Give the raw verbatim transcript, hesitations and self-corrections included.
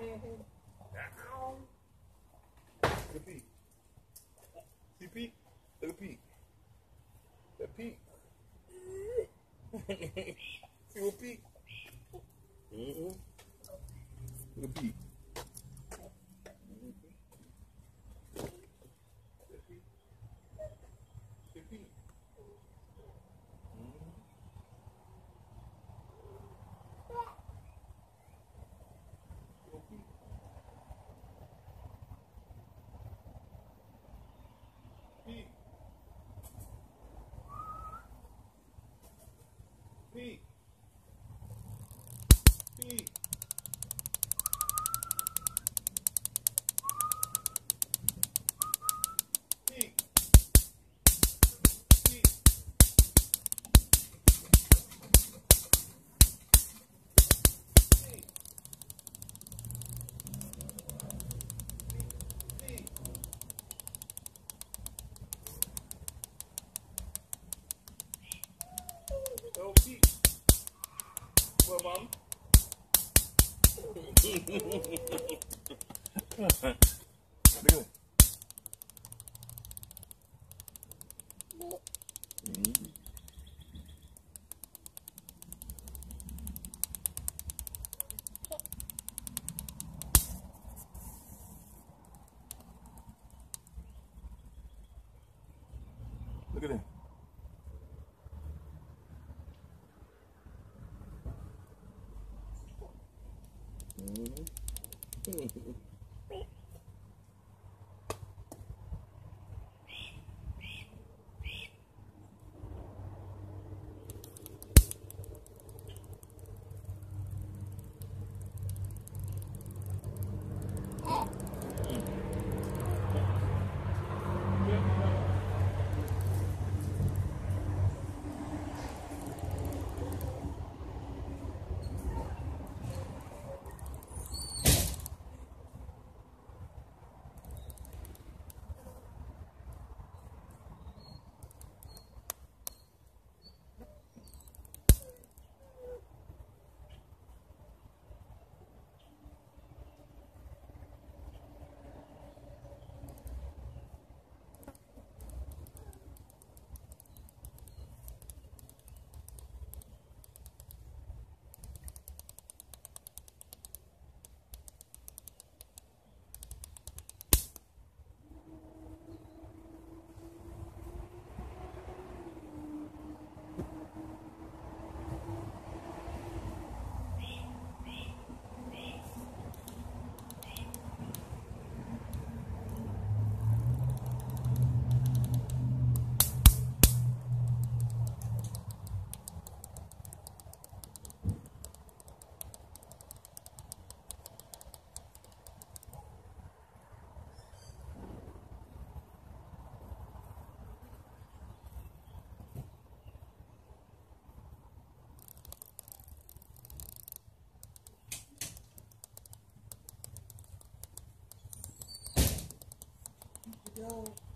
Down. Look at Pete. See Pete? Look at Pete. That Pete. See what Pete? Mm-mm. Look at Pete. Pete. Pete. Pete. Pete. Oh, Pete. Well, Mom. Look at it. Look at it. No.